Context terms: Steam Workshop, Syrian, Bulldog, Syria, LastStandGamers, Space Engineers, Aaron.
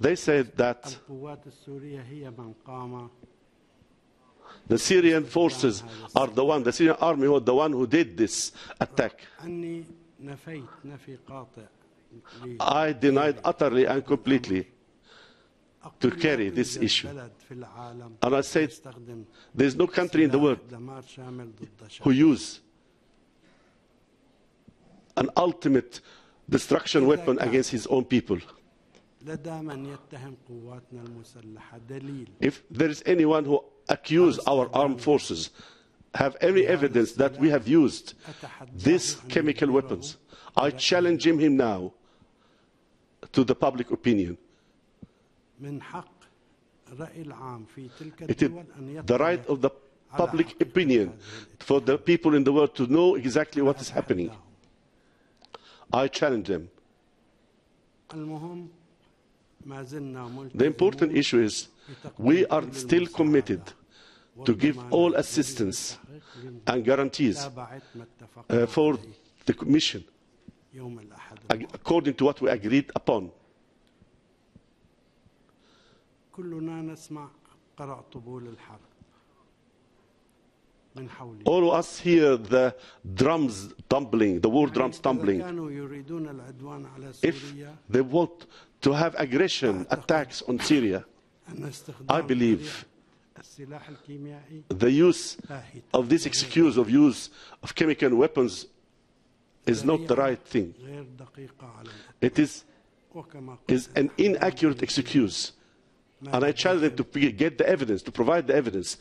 They said that the Syrian forces are the one, the Syrian army was the one who did this attack. I denied utterly and completely to carry this issue. And I said, there is no country in the world who uses an ultimate destruction weapon against his own people. If there is anyone who accuses our armed forces, have any evidence that we have used these chemical weapons, I challenge him now to the public opinion. It is the right of the public opinion for the people in the world to know exactly what is happening. I challenge them. The important issue is we are still committed to give all assistance and guarantees for the Commission according to what we agreed upon. All of us hear the drums tumbling, the war drums tumbling. If they want to have aggression attacks on Syria, I believe the use of this excuse of use of chemical weapons is not the right thing. It is an inaccurate excuse. And I challenge them to get the evidence, to provide the evidence